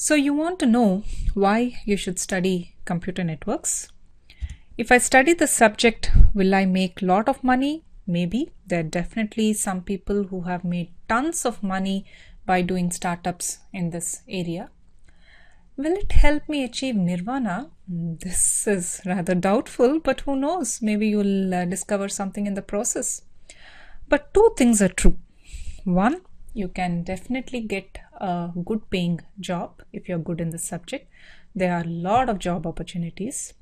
So you want to know why you should study computer networks. If I study the subject, will I make a lot of money? Maybe. There are definitely some people who have made tons of money by doing startups in this area. Will it help me achieve nirvana? This is rather doubtful, but who knows? Maybe you'll discover something in the process. But two things are true. One, you can definitely get a good paying job if you're good in the subject. There are a lot of job opportunities.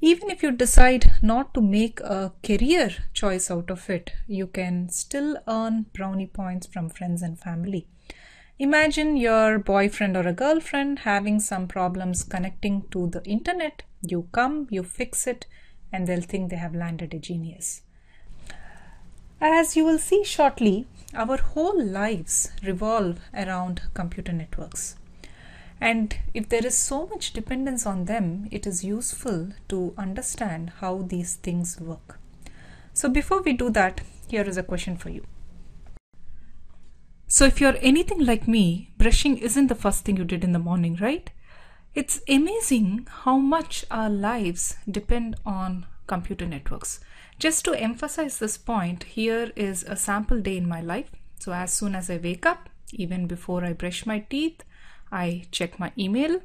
Even if you decide not to make a career choice out of it, you can still earn brownie points from friends and family. Imagine your boyfriend or a girlfriend having some problems connecting to the internet. You come, you fix it, and they'll think they have landed a genius. As you will see shortly, our whole lives revolve around computer networks. And if there is so much dependence on them, it is useful to understand how these things work. So before we do that, here is a question for you. So if you're anything like me, brushing isn't the first thing you did in the morning, right? It's amazing how much our lives depend on computer networks. Just to emphasize this point, here is a sample day in my life. So as soon as I wake up, even before I brush my teeth, I check my email,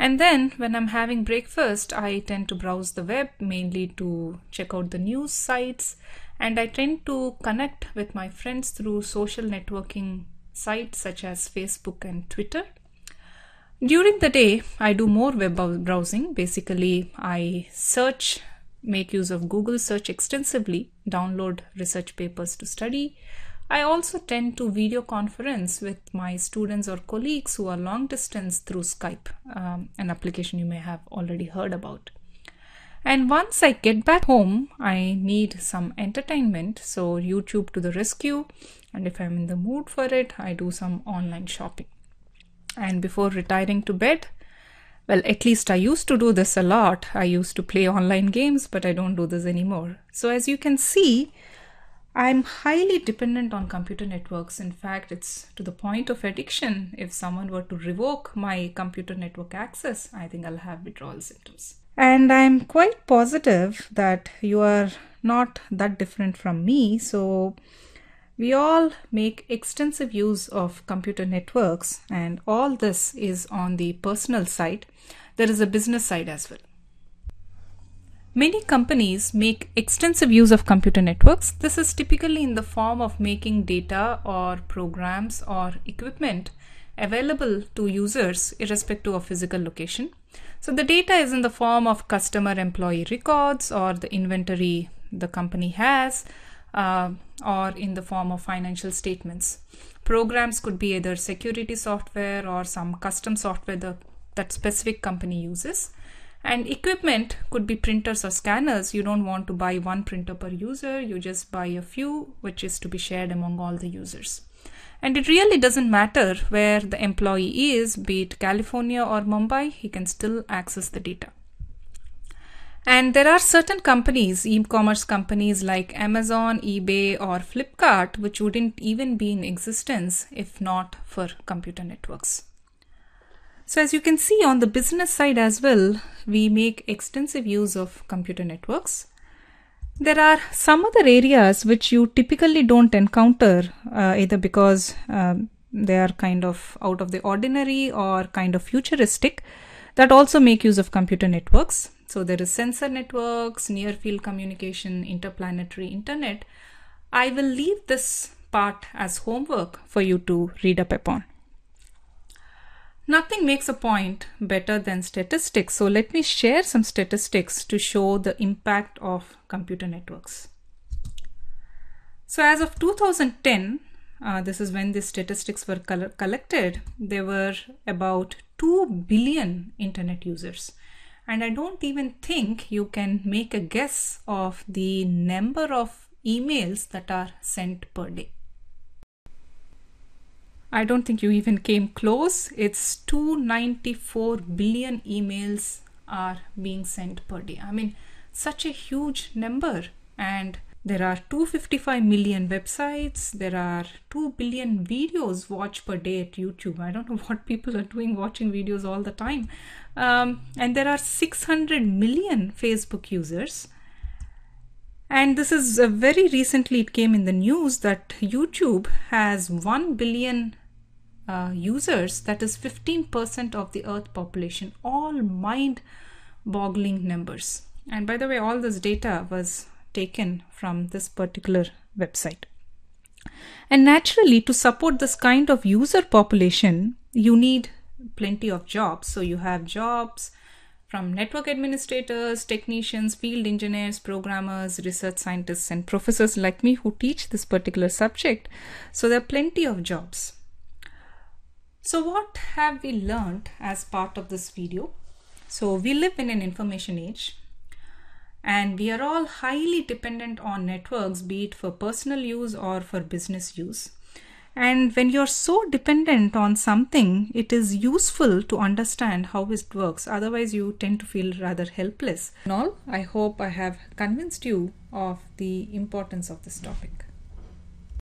and then when I'm having breakfast, I tend to browse the web, mainly to check out the news sites, and I tend to connect with my friends through social networking sites such as Facebook and Twitter. During the day, I do more web browsing. Basically, I search, make use of Google search extensively, download research papers to study. I also tend to video conference with my students or colleagues who are long distance through Skype, an application you may have already heard about. And once I get back home, I need some entertainment, so YouTube to the rescue. And if I'm in the mood for it, I do some online shopping. And before retiring to bed, well, at least I used to do this a lot. I used to play online games, but I don't do this anymore. So as you can see, I'm highly dependent on computer networks. In fact, it's to the point of addiction. If someone were to revoke my computer network access, I think I'll have withdrawal symptoms. And I'm quite positive that you are not that different from me. So we all make extensive use of computer networks, and all this is on the personal side. There is a business side as well. Many companies make extensive use of computer networks. This is typically in the form of making data or programs or equipment available to users irrespective of physical location. So the data is in the form of customer employee records or the inventory the company has, or in the form of financial statements. Programs could be either security software or some custom software that specific company uses. And equipment could be printers or scanners. You don't want to buy one printer per user, you just buy a few, which is to be shared among all the users. And it really doesn't matter where the employee is, be it California or Mumbai, he can still access the data. And there are certain companies, e-commerce companies like Amazon, eBay or Flipkart, which wouldn't even be in existence if not for computer networks. So as you can see on the business side as well, we make extensive use of computer networks. There are some other areas which you typically don't encounter either because they are kind of out of the ordinary or kind of futuristic that also make use of computer networks. So there is sensor networks, near field communication, interplanetary internet. I will leave this part as homework for you to read up upon. Nothing makes a point better than statistics. So let me share some statistics to show the impact of computer networks. So as of 2010, this is when these statistics were collected, there were about 2 billion internet users. And I don't even think you can make a guess of the number of emails that are sent per day. I don't think you even came close. It's 294 billion emails are being sent per day. I mean, such a huge number, and There are 255 million websites. There are 2 billion videos watched per day at YouTube. I don't know what people are doing watching videos all the time. And there are 600 million Facebook users. And this is very recently it came in the news that YouTube has 1 billion users, that is 15% of the earth population, all mind-boggling numbers. And by the way, all this data was taken from this particular website. And naturally, to support this kind of user population, you need plenty of jobs. So you have jobs from network administrators, technicians, field engineers, programmers, research scientists, and professors like me who teach this particular subject. So there are plenty of jobs. So what have we learned as part of this video? So we live in an information age, and we are all highly dependent on networks, be it for personal use or for business use. And when you're so dependent on something, it is useful to understand how it works. Otherwise, you tend to feel rather helpless. And all, I hope I have convinced you of the importance of this topic.